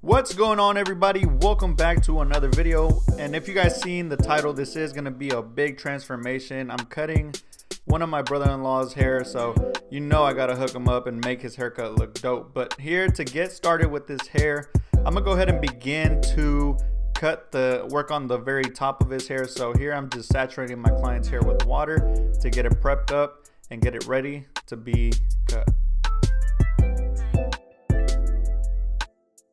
What's going on, everybody? Welcome back to another video. And if you guys seen the title, this is going to be a big transformation. I'm cutting one of my brother-in-law's hair, so you know I gotta hook him up and make his haircut look dope. But here to get started with this hair, I'm gonna go ahead and begin to cut the work on the very top of his hair. So here I'm just saturating my client's hair with water to get it prepped up and get it ready to be cut.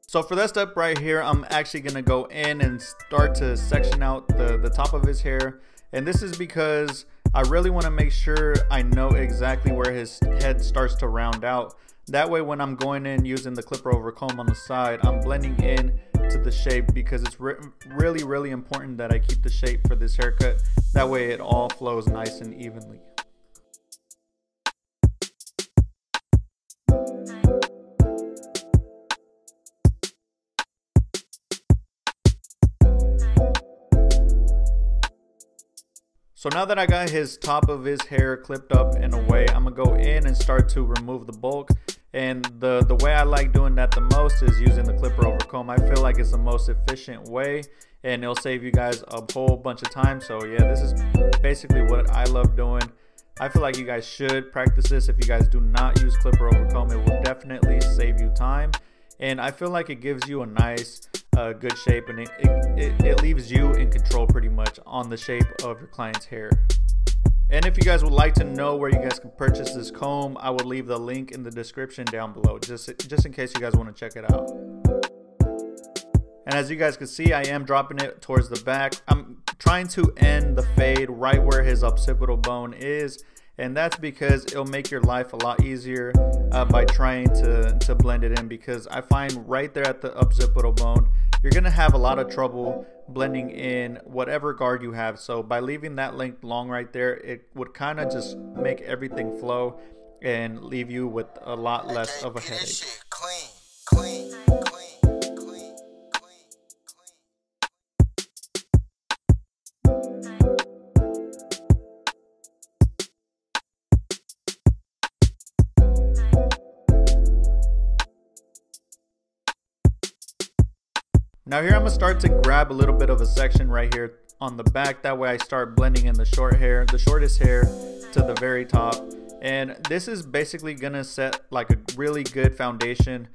So for that step right here, I'm actually going to go in and start to section out the top of his hair. And this is because I really want to make sure I know exactly where his head starts to round out. That way when I'm going in using the clipper over comb on the side, I'm blending in to the shape, because it's really important that I keep the shape for this haircut. That way it all flows nice and evenly. So now that I got his top of his hair clipped up and away, I'm gonna go in and start to remove the bulk. And the way I like doing that the most is using the clipper over comb. I feel like it's the most efficient way, and it'll save you guys a whole bunch of time. So yeah, this is basically what I love doing. I feel like you guys should practice this. If you guys do not use clipper over comb, it will definitely save you time. And I feel like it gives you a nice good shape, and it leaves you in control pretty much on the shape of your client's hair. And if you guys would like to know where you guys can purchase this comb, I will leave the link in the description down below, just in case you guys want to check it out. And as you guys can see, I am dropping it towards the back. I'm trying to end the fade right where his occipital bone is, and that's because it'll make your life a lot easier by trying to blend it in, because I find right there at the occipital bone, you're gonna have a lot of trouble blending in whatever guard you have. So by leaving that length long right there, it would kind of just make everything flow and leave you with a lot less of a headache. Now here I'm going to start to grab a little bit of a section right here on the back. That way I start blending in the short hair, the shortest hair, to the very top. And this is basically going to set like a really good foundation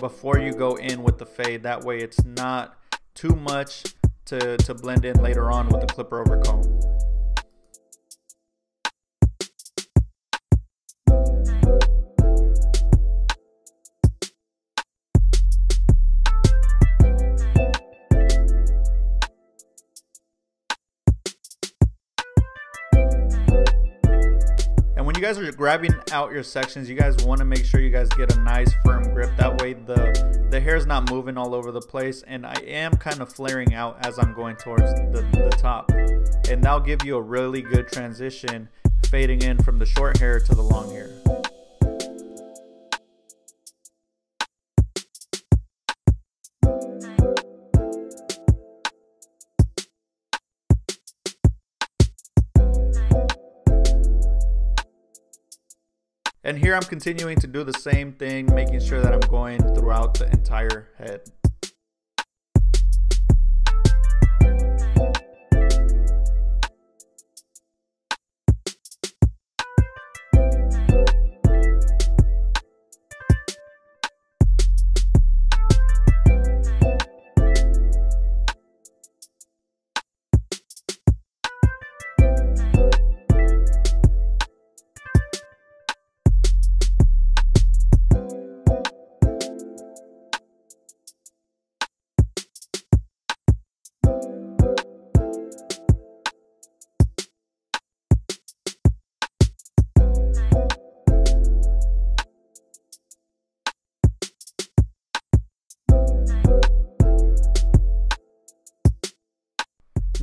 before you go in with the fade. That way it's not too much to blend in later on with the clipper over comb. You guys are grabbing out your sections, you guys want to make sure you guys get a nice firm grip. That way the hair is not moving all over the place, and I am kind of flaring out as I'm going towards the top, and that'll give you a really good transition fading in from the short hair to the long hair. And here I'm continuing to do the same thing, making sure that I'm going throughout the entire head.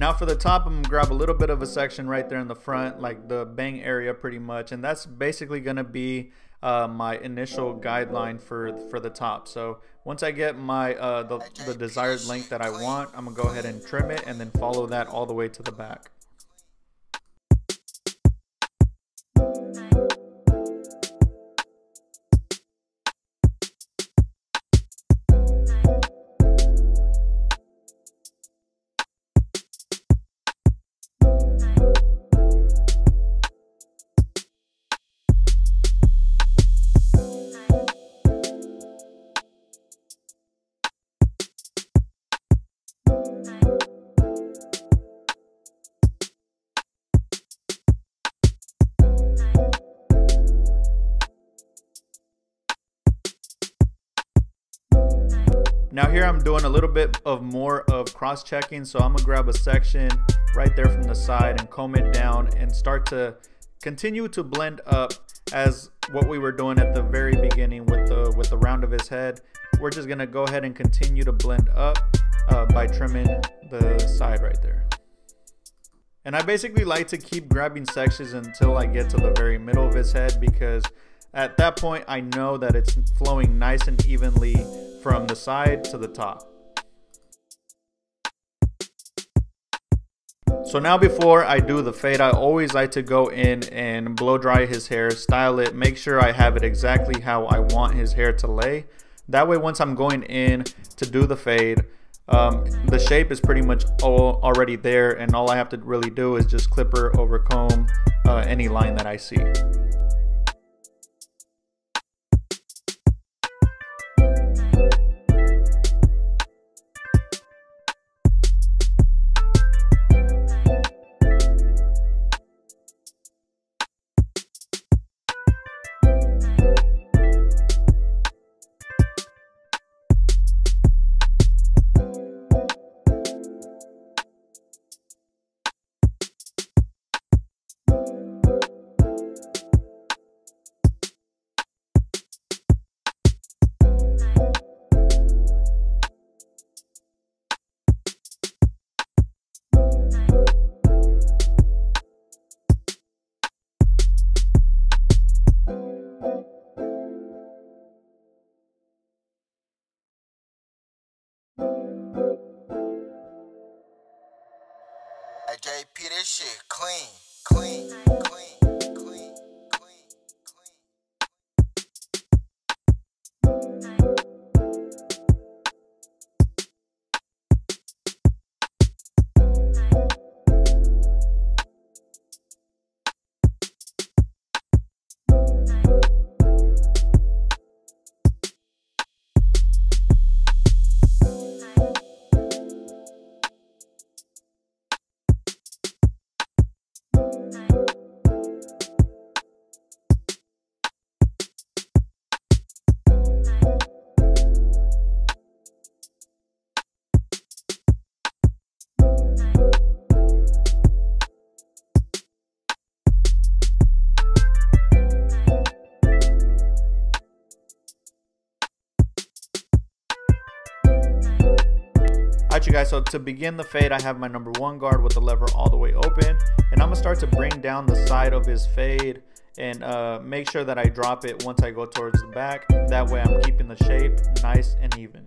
Now for the top, I'm going to grab a little bit of a section right there in the front, like the bang area pretty much. And that's basically going to be my initial guideline for the top. So once I get my the desired length that I want, I'm going to go ahead and trim it and then follow that all the way to the back. Now here I'm doing a little bit of more of cross-checking, so I'm gonna grab a section right there from the side and comb it down and start to continue to blend up as what we were doing at the very beginning with the round of his head. We're just gonna go ahead and continue to blend up by trimming the side right there. And I basically like to keep grabbing sections until I get to the very middle of his head, because at that point I know that it's flowing nice and evenly from the side to the top. So now before I do the fade, I always like to go in and blow dry his hair, style it, make sure I have it exactly how I want his hair to lay. That way once I'm going in to do the fade, the shape is pretty much already there, and all I have to really do is just clipper over comb any line that I see. JP, this shit clean, clean, clean. You guys, so to begin the fade, I have my number one guard with the lever all the way open, and I'm gonna start to bring down the side of his fade and make sure that I drop it once I go towards the back. That way I'm keeping the shape nice and even.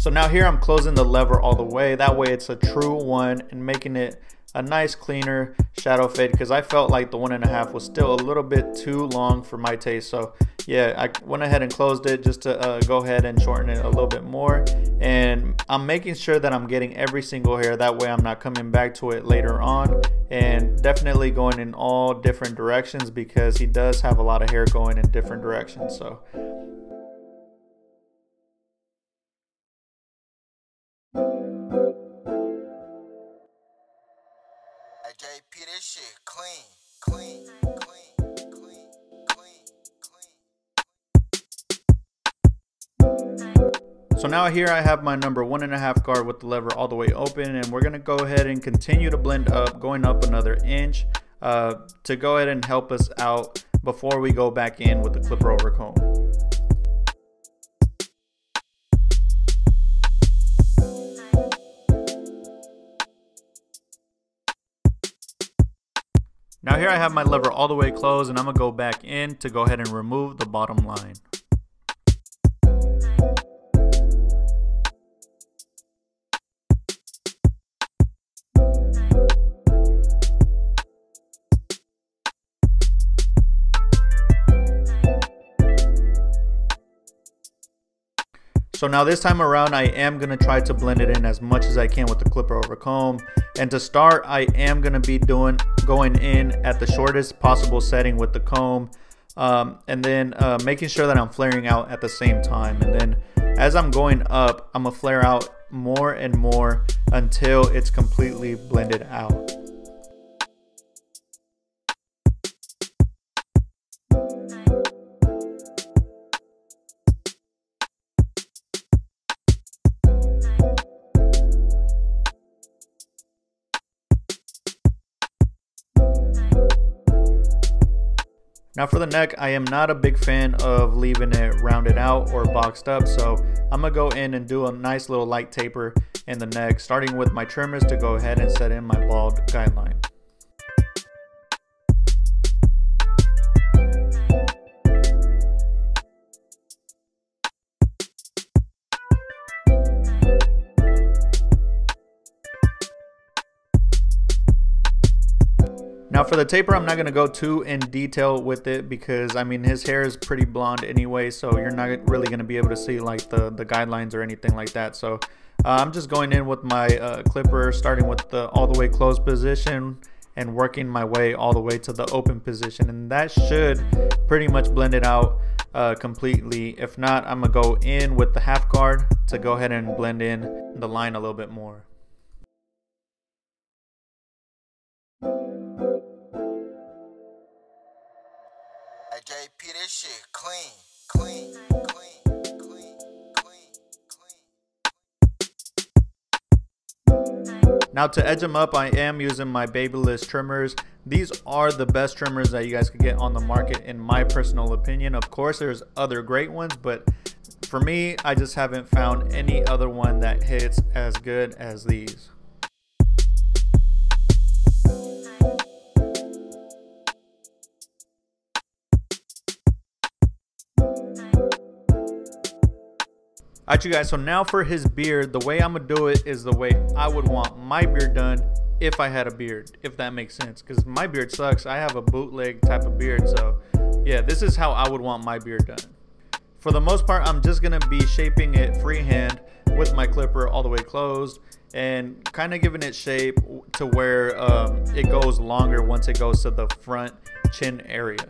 So now here I'm closing the lever all the way, that way it's a true one, and making it a nice cleaner shadow fade, because I felt like the 1.5 was still a little bit too long for my taste. So yeah, I went ahead and closed it just to go ahead and shorten it a little bit more. And I'm making sure that I'm getting every single hair, that way I'm not coming back to it later on. And definitely going in all different directions, because he does have a lot of hair going in different directions. So JP, this shit clean, clean, clean. So now here I have my number 1.5 guard with the lever all the way open, and we're gonna go ahead and continue to blend up, going up another inch to go ahead and help us out before we go back in with the clipper over comb. Now here I have my lever all the way closed, and I'm gonna go back in to go ahead and remove the bottom line. So now this time around, I am going to try to blend it in as much as I can with the clipper over comb. And to start, I am going to be going in at the shortest possible setting with the comb. And then making sure that I'm flaring out at the same time. And then as I'm going up, I'm going to flare out more and more until it's completely blended out. Now for the neck, I am not a big fan of leaving it rounded out or boxed up, so I'm gonna go in and do a nice little light taper in the neck, starting with my trimmers to go ahead and set in my bald guideline. Now for the taper, I'm not going to go too in detail with it, because I mean his hair is pretty blonde anyway, so you're not really going to be able to see like the guidelines or anything like that. So I'm just going in with my clipper, starting with the all the way closed position and working my way all the way to the open position, and that should pretty much blend it out completely. If not, I'm going to go in with the half guard to go ahead and blend in the line a little bit more. JP, this shit clean, clean, clean, clean, clean, clean. Now to edge them up, I am using my Babyliss trimmers. These are the best trimmers that you guys could get on the market, in my personal opinion. Of course, there's other great ones, but for me, I just haven't found any other one that hits as good as these. Alright you guys, so now for his beard, the way I'm gonna do it is the way I would want my beard done if I had a beard, if that makes sense, because my beard sucks. I have a bootleg type of beard, so yeah, this is how I would want my beard done. For the most part, I'm just gonna be shaping it freehand with my clipper all the way closed, and kind of giving it shape to where it goes longer once it goes to the front chin area.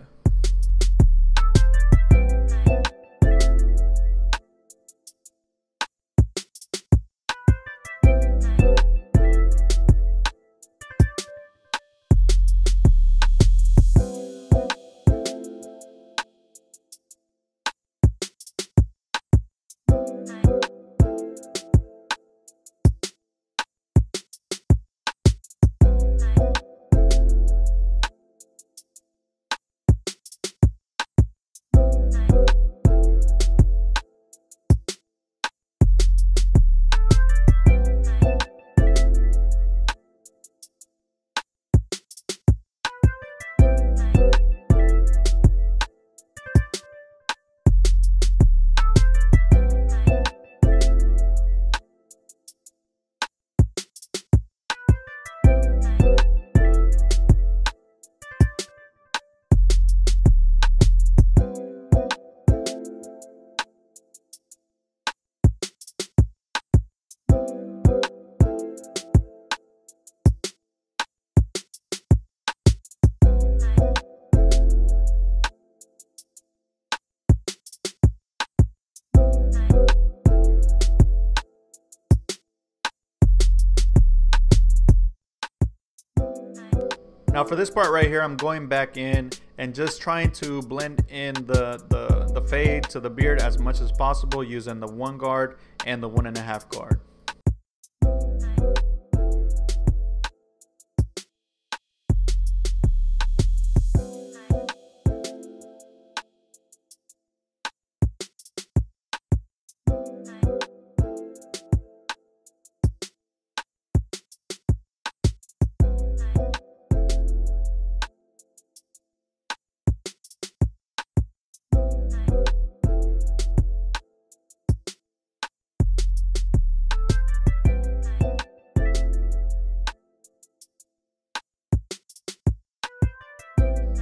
Now for this part right here, I'm going back in and just trying to blend in the fade to the beard as much as possible using the 1 guard and the 1.5 guard.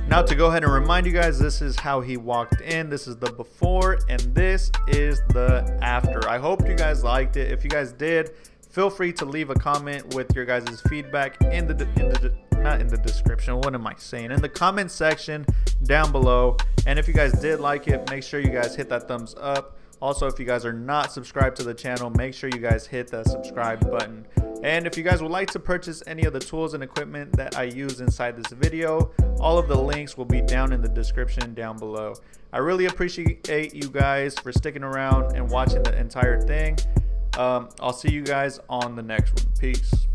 Now to go ahead and remind you guys, this is how he walked in. This is the before and this is the after. I hope you guys liked it. If you guys did, feel free to leave a comment with your guys' feedback in the comment section down below. And if you guys did like it, make sure you guys hit that thumbs up. Also, if you guys are not subscribed to the channel, make sure you guys hit that subscribe button. And if you guys would like to purchase any of the tools and equipment that I use inside this video, all of the links will be down in the description down below. I really appreciate you guys for sticking around and watching the entire thing. I'll see you guys on the next one. Peace.